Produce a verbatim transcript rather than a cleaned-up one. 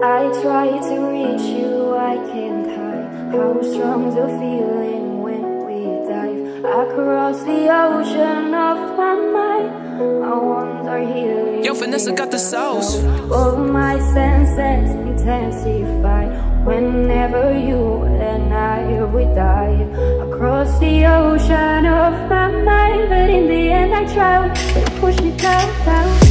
I try to reach you, I can't hide how strong the feeling when we dive across the ocean of my mind. I wonder here. Yo, Finxssa got the sauce. All my senses intensify whenever you and I we dive across the ocean of my mind, but in the end I try to push it down, down.